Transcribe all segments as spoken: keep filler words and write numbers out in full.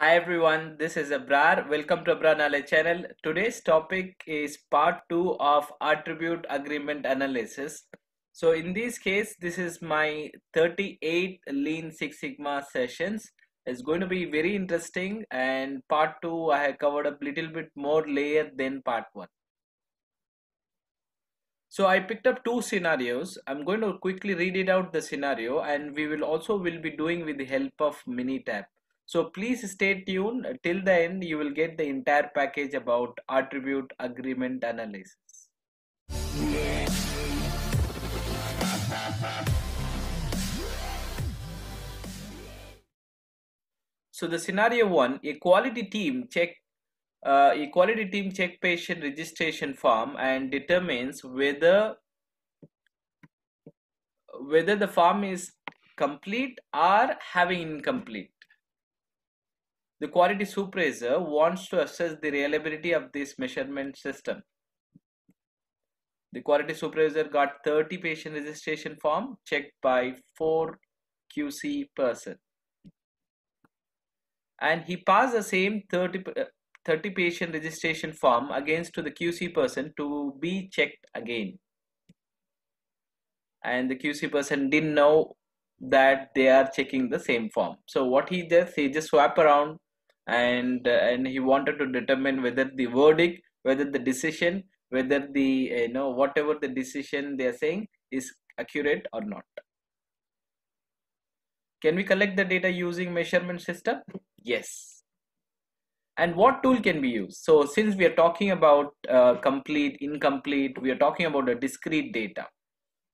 Hi everyone, this is Abrar. Welcome to Abrar Knowledge channel. Today's topic is part two of Attribute Agreement Analysis. So in this case, this is my thirty-eighth Lean Six Sigma sessions. It's going to be very interesting, and part two I have covered a little bit more layer than part one. So I picked up two scenarios. I'm going to quickly read it out the scenario, and we will also will be doing with the help of Minitab. So please stay tuned till the end. You will get the entire package about Attribute Agreement Analysis. So the scenario one, a quality team check Uh, a quality team check patient registration form and determines whether whether the form is complete or having incomplete. The quality supervisor wants to assess the reliability of this measurement system. The quality supervisor got thirty patient registration form checked by four Q C person, and he passed the same thirty. Uh, thirty patient registration form against to the Q C person to be checked again, and the Q C person didn't know that they are checking the same form. So what he does, he just swap around, and uh, and he wanted to determine whether the verdict, whether the decision, whether the uh, you know whatever the decision they are saying is accurate or not. Can we collect the data using measurement system? Yes. And what tool can be used? So since we are talking about uh, complete, incomplete, we are talking about a discrete data.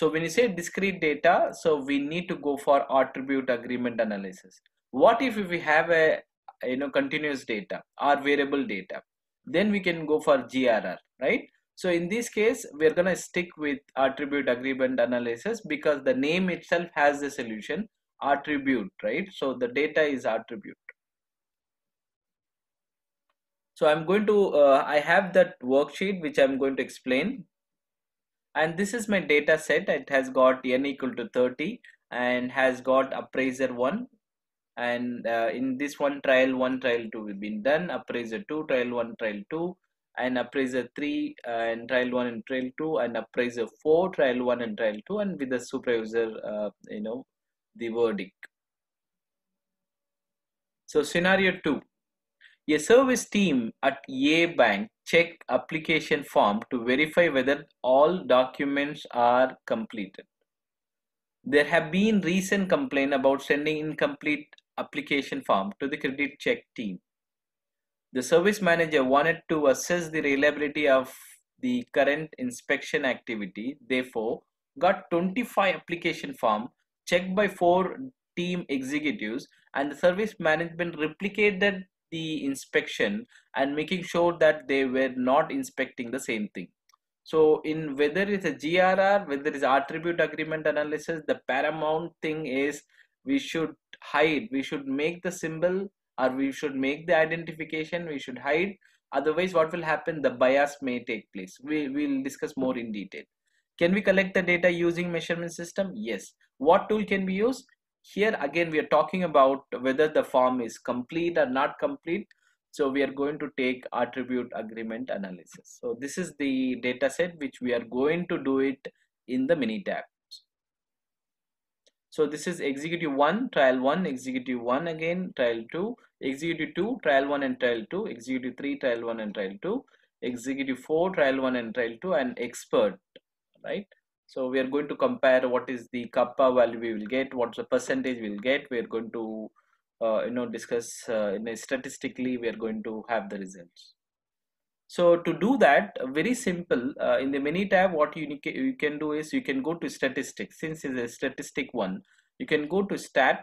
So when you say discrete data, so we need to go for attribute agreement analysis. What if we have a you know continuous data or variable data? Then we can go for G R R, right? So in this case, we are gonna stick with attribute agreement analysis because the name itself has the solution attribute, right? So the data is attribute. So I'm going to, uh, I have that worksheet which I'm going to explain. And this is my data set. It has got N equal to thirty and has got appraiser one. And uh, in this one, trial one, trial two will be done. Appraiser two, trial one, trial two, and appraiser three, uh, and trial one and trial two, and appraiser four, trial one and trial two, and with the supervisor, uh, you know, the verdict. So scenario two. A service team at A bank check application form to verify whether all documents are completed. There have been recent complaints about sending incomplete application form to the credit check team. The service manager wanted to assess the reliability of the current inspection activity, therefore got twenty-five application form checked by four team executives, and the service management replicated the inspection and making sure that they were not inspecting the same thing. So in whether it's a G R R, whether it's attribute agreement analysis, the paramount thing is we should hide, we should make the symbol, or we should make the identification, we should hide. Otherwise what will happen, the bias may take place. We will discuss more in detail. Can we collect the data using measurement system? Yes. What tool can be used? Here again we are talking about whether the form is complete or not complete, so we are going to take attribute agreement analysis. So this is the data set which we are going to do it in the mini tab. So this is executive one, trial one, executive one again, trial two, executive two, trial one and trial two, executive three, trial one and trial two, executive four, trial one and trial two, and expert, right? So we are going to compare what is the kappa value we will get, what's the percentage we'll get. We are going to, uh, you know, discuss uh, in a statistically, we are going to have the results. So to do that, very simple, uh, in the mini tab, what you, you can do is you can go to statistics. Since it's a statistic one, you can go to stat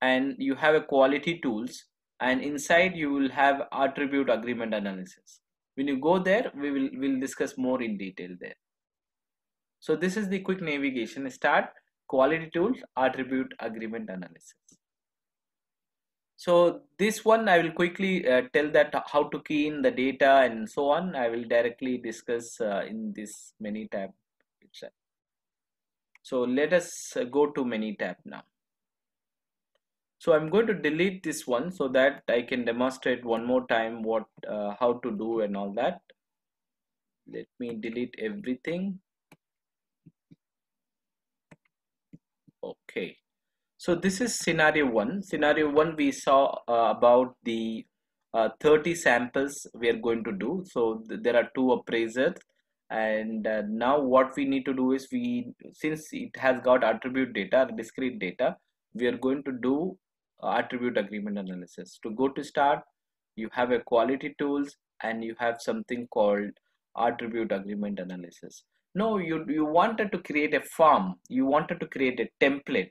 and you have a quality tools, and inside you will have attribute agreement analysis. When you go there, we will we'll discuss more in detail there. So this is the quick navigation. Start, quality tools, attribute agreement analysis. So this one I will quickly uh, tell that how to key in the data and so on. I will directly discuss uh, in this mini tab itself. So let us go to mini tab now. So I'm going to delete this one so that I can demonstrate one more time what uh, how to do and all that. Let me delete everything. Okay, so this is scenario one. Scenario one, we saw uh, about the uh, thirty samples we are going to do. So th there are two appraisers, and uh, now what we need to do is, we, since it has got attribute data, discrete data, we are going to do uh, attribute agreement analysis. To go to start, you have a quality tools and you have something called attribute agreement analysis. No, you, you wanted to create a form, you wanted to create a template,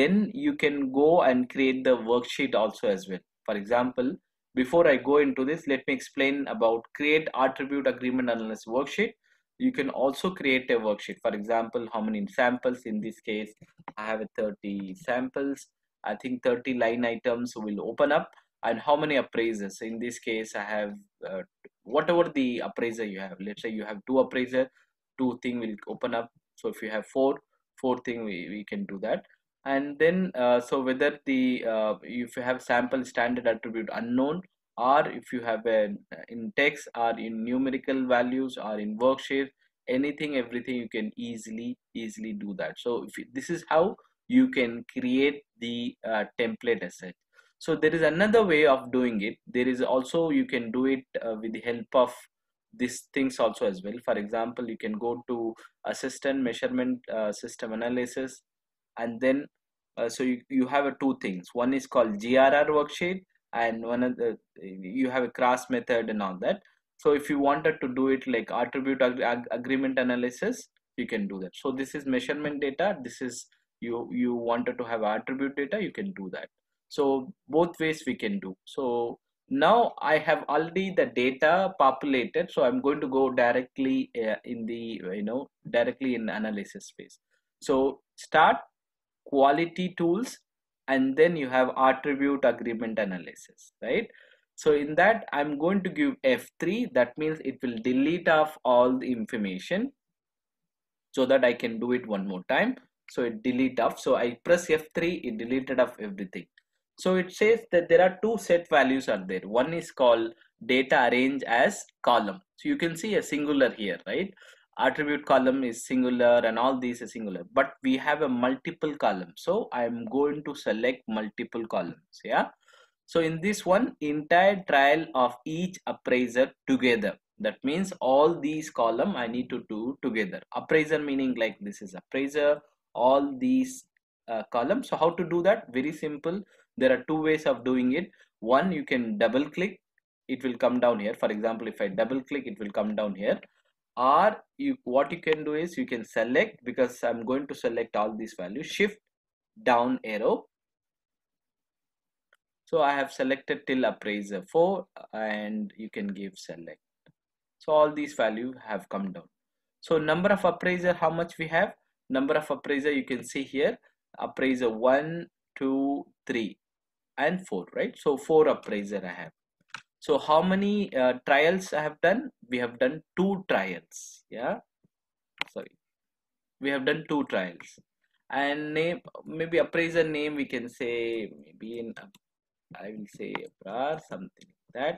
then you can go and create the worksheet also as well. For example, before I go into this, let me explain about create attribute agreement analysis worksheet. You can also create a worksheet. For example, how many samples? In this case, I have thirty samples. I think thirty line items will open up. And how many appraisers? In this case, I have uh, whatever the appraiser you have. Let's say you have two appraisers, two thing will open up. So if you have four, four thing we, we can do that. And then, uh, so whether the, uh, if you have sample standard attribute unknown, or if you have a, in text, or in numerical values, or in worksheet, anything, everything, you can easily, easily do that. So if you, this is how you can create the uh, template asset. So there is another way of doing it. There is also, you can do it uh, with the help of these things also as well. For example, you can go to assistant measurement uh, system analysis, and then uh, so you, you have a two things. One is called G R R worksheet, and one of the, you have a cross method and all that. So if you wanted to do it like attribute ag ag agreement analysis, you can do that. So this is measurement data. This is, you, you wanted to have attribute data, you can do that. So both ways we can do. So now I have already the data populated. So I'm going to go directly uh, in the, you know, directly in analysis space. So start quality tools, and then you have attribute agreement analysis, right? So in that, I'm going to give F three. That means it will delete off all the information so that I can do it one more time. So it delete off. So I press F three, it deleted off everything. So it says that there are two set values are there. One is called data arranged as column. So you can see a singular here, right? Attribute column is singular and all these is singular, but we have a multiple column. So I'm going to select multiple columns. Yeah. So in this one, entire trial of each appraiser together. That means all these column I need to do together. Appraiser meaning like this is appraiser, all these uh, columns. So how to do that? Very simple. There are two ways of doing it. One, you can double click. It will come down here. For example, if I double click, it will come down here. Or you, what you can do is you can select, because I'm going to select all these values, shift down arrow. So I have selected till appraiser four, and you can give select. So all these values have come down. So number of appraiser, how much we have? Number of appraiser, you can see here, appraiser one, two, three, and four, right? So four appraiser I have. So how many uh, trials I have done? We have done two trials. Yeah, sorry, we have done two trials. And name, maybe appraiser name, we can say maybe in, I will say Abrar, something like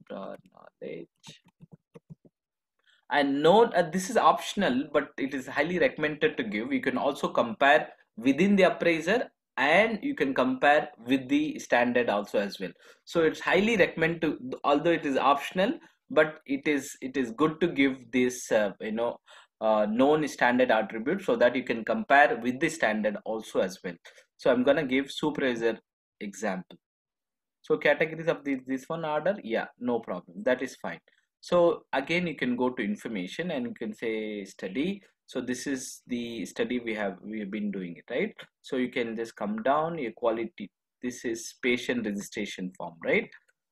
that, Abrar Knowledge. And note, uh, this is optional, but it is highly recommended to give. You can also compare within the appraiser, and you can compare with the standard also as well. So it's highly recommended to, although it is optional, but it is it is good to give this uh, you know uh, known standard attribute so that you can compare with the standard also as well. So I'm gonna give supervisor example. So categories of this this one order, yeah, no problem, that is fine. So again, you can go to information and you can say study. So this is the study we have we have been doing it, right? So you can just come down your quality. This is patient registration form, right?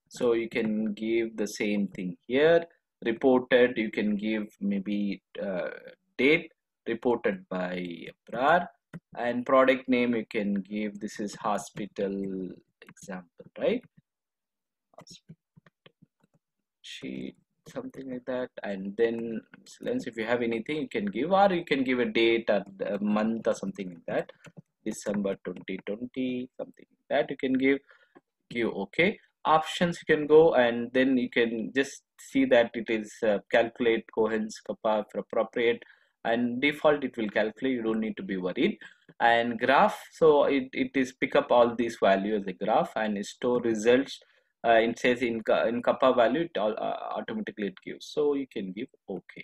So you can give the same thing here. Reported, you can give maybe uh, date reported by Abrar, and product name you can give. This is hospital example, right? Hospital sheet, something like that. And then if you have anything, you can give, or you can give a date or a month or something like that, December twenty twenty, something like that, you can give Q OK. Options you can go, and then you can just see that it is uh, calculate Cohen's kappa for appropriate, and default it will calculate, you don't need to be worried. And graph, so it, it is pick up all these values as a graph and store results. Uh, it says in, in kappa value it all, uh, automatically it gives, so you can give OK.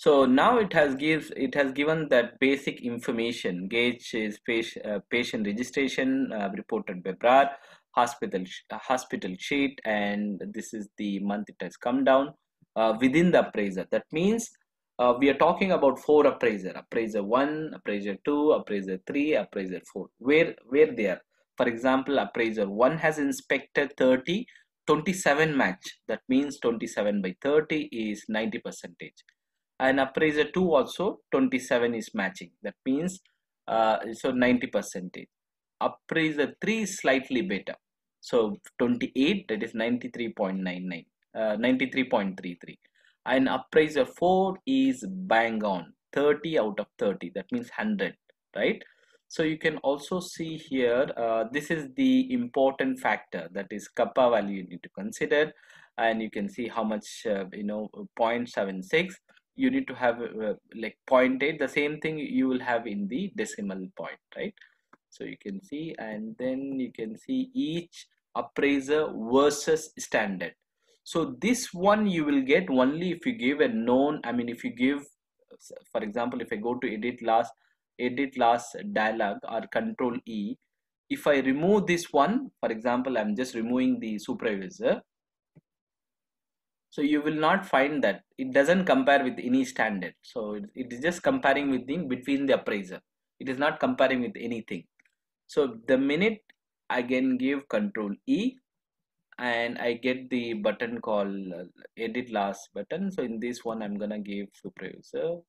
So now it has gives it has given that basic information. Gauge is patient, uh, patient registration uh, reported by Abrar, hospital uh, hospital sheet, and this is the month it has come down uh, within the appraiser. That means uh, we are talking about four appraiser: appraiser one, appraiser two, appraiser three, appraiser four. Where where they are? For example, appraiser one has inspected thirty, twenty-seven match. That means twenty-seven by thirty is ninety percentage. And appraiser two also twenty-seven is matching, that means uh, so ninety percentage. Appraiser three is slightly better, so twenty-eight, that is ninety-three point nine nine, uh, ninety-three point three three. And appraiser four is bang on, thirty out of thirty, that means one hundred, right? So you can also see here, uh, this is the important factor, that is kappa value you need to consider, and you can see how much uh, you know, zero point seven six. You need to have uh, like zero point eight, the same thing you will have in the decimal point, right? So you can see, and then you can see each appraiser versus standard. So this one you will get only if you give a known, I mean if you give, for example, if I go to edit last, edit last dialog or control E, if I remove this one, for example, I'm just removing the supervisor. So you will not find that it doesn't compare with any standard. So it, it is just comparing with the, between the appraiser. It is not comparing with anything. So the minute I can give control E and I get the button called uh, edit last button. So in this one, I'm going to give supervisor.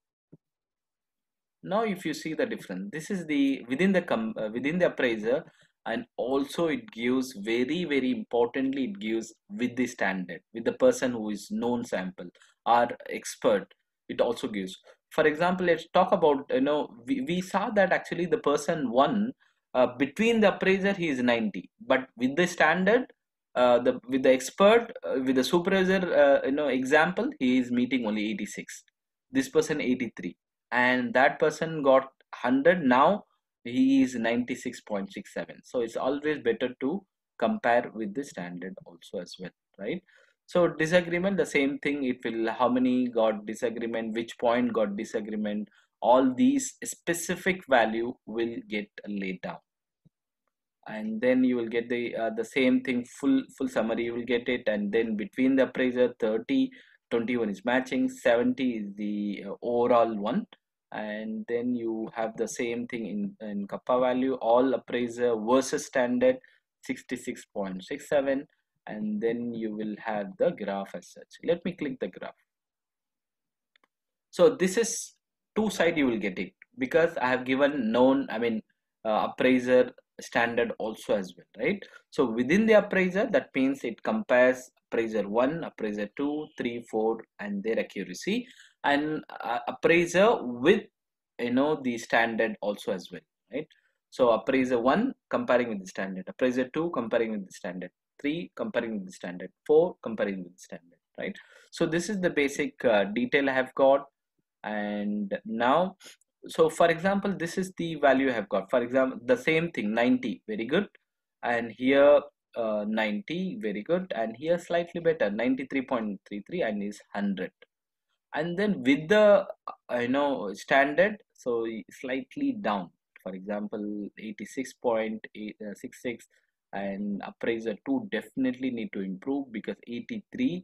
Now, if you see the difference, this is the within the com uh, within the appraiser, and also it gives very very importantly it gives with the standard, with the person who is known sample or expert, it also gives. For example, let's talk about, you know, we, we saw that actually the person one uh, between the appraiser he is ninety, but with the standard uh, the with the expert uh, with the supervisor uh, you know example he is meeting only eighty-six, this person eighty-three, and that person got one hundred, now he is ninety-six point six seven. So it's always better to compare with the standard also as well, right? So disagreement, the same thing, it will how many got disagreement, which point got disagreement, all these specific value will get laid down. And then you will get the uh, the same thing, full full summary you will get it. And then between the appraiser thirty, twenty-one is matching, seventy is the uh, overall one. And then you have the same thing in, in kappa value, all appraiser versus standard sixty-six point six seven, and then you will have the graph as such. Let me click the graph. So this is two side you will get it, because I have given known, I mean uh, appraiser standard also as well, right? So within the appraiser, that means it compares appraiser one, appraiser two, three, four and their accuracy, and uh, appraiser with, you know, the standard also as well, right? So appraiser one comparing with the standard, appraiser two comparing with the standard, three comparing with the standard, four comparing with the standard, right? So this is the basic uh, detail I have got. And now, so for example, this is the value I have got, for example the same thing, ninety, very good, and here uh, ninety, very good, and here slightly better, ninety-three point three three, and is one hundred. And then with the you know standard, so slightly down, for example eighty-six point eight six six, and appraiser two definitely need to improve, because eighty-three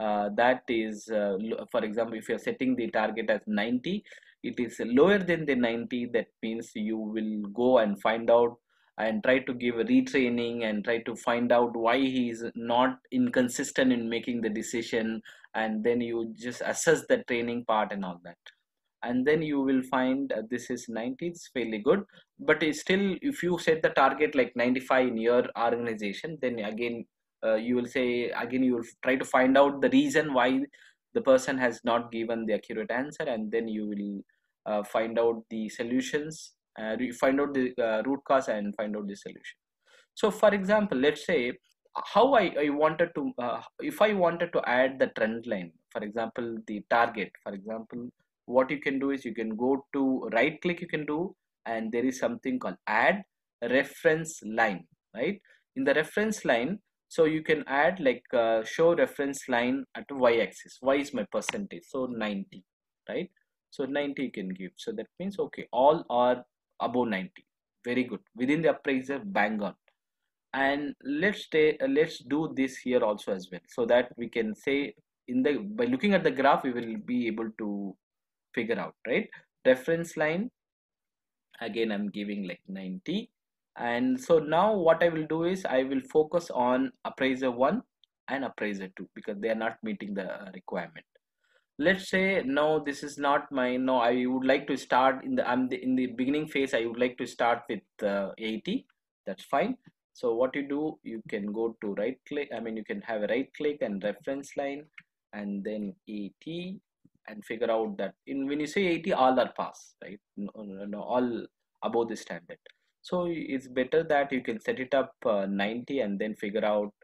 uh, that is uh, for example if you are setting the target as ninety, it is lower than the ninety, that means you will go and find out and try to give a retraining and try to find out why he is not inconsistent in making the decision, and then you just assess the training part and all that. And then you will find uh, this is ninety, it's fairly good, but it's still, if you set the target like ninety-five in your organization, then again uh, you will say again you will try to find out the reason why the person has not given the accurate answer, and then you will uh, find out the solutions uh, find out the uh, root cause and find out the solution. So for example, let's say how I, I wanted to, uh, if I wanted to add the trend line, for example, the target, for example, what you can do is you can go to right click, you can do, and there is something called add reference line, right? In the reference line, so you can add like uh, show reference line at y axis. Y is my percentage, so ninety, right? So ninety you can give. So that means, okay, all are above ninety. Very good. Within the appraiser, bang on. And let's stay, uh, let's do this here also as well, so that we can say in the by looking at the graph we will be able to figure out, right? Reference line, again I'm giving like ninety, and so now what I will do is I will focus on appraiser one and appraiser two because they are not meeting the requirement. Let's say no, this is not my, no, I would like to start in the I'm the, in the beginning phase, I would like to start with uh, eighty. That's fine. So what you do, you can go to right click, I mean you can have a right click and reference line and then eighty, and figure out that in when you say eighty, all are pass, right? No, no, no, all above the standard. So it's better that you can set it up uh, ninety and then figure out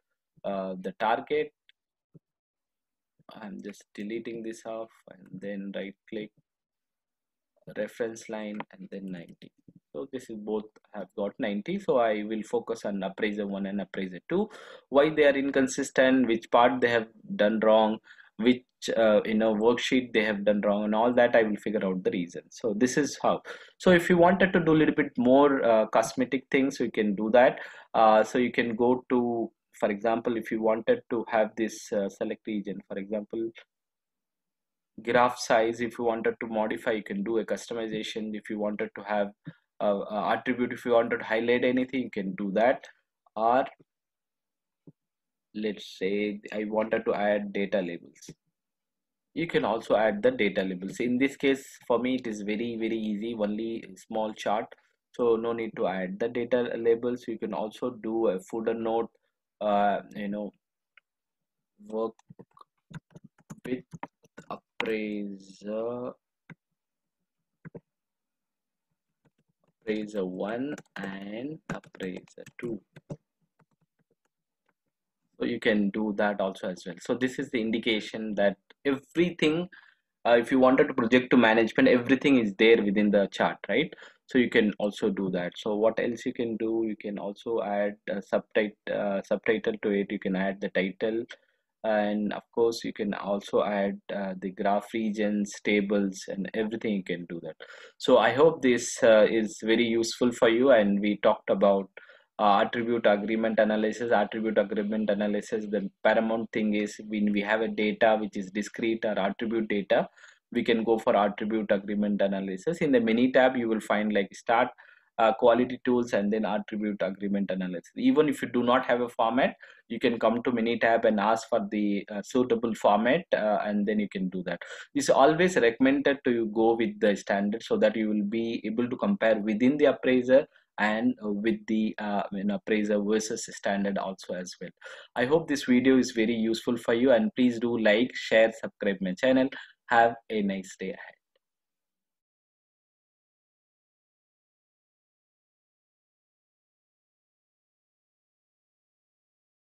uh, the target. I'm just deleting this off and then right click, reference line, and then ninety. So this is both have got ninety. So I will focus on appraiser one and appraiser two. Why they are inconsistent, which part they have done wrong, which uh, in a worksheet they have done wrong, and all that I will figure out the reason. So this is how. So if you wanted to do a little bit more uh, cosmetic things, you can do that. Uh, so you can go to, for example, if you wanted to have this uh, select region, for example, graph size, if you wanted to modify, you can do a customization. If you wanted to have uh, uh, attribute, if you wanted to highlight anything, you can do that. Or let's say I wanted to add data labels, you can also add the data labels. In this case for me it is very very easy, only small chart, so no need to add the data labels. You can also do a footer note, uh, you know, work with appraiser appraiser one and appraiser two. So you can do that also as well. So this is the indication that everything, uh, if you wanted to project to management, everything is there within the chart, right? So you can also do that. So what else you can do, you can also add a subtitle, uh, subtitle to it. You can add the title, and of course you can also add uh, the graph regions, tables, and everything. You can do that. So I hope this uh, is very useful for you, and we talked about Uh, attribute agreement analysis. Attribute agreement analysis, the paramount thing is when we have a data which is discrete or attribute data, we can go for attribute agreement analysis. In the mini tab you will find like start uh, quality tools and then attribute agreement analysis. Even if you do not have a format, you can come to mini tab and ask for the uh, suitable format, uh, and then you can do that. It's always recommended to go with the standard so that you will be able to compare within the appraiser and with the uh, you know, appraiser versus standard also as well. I hope this video is very useful for you, and please do like, share, subscribe my channel. Have a nice day ahead.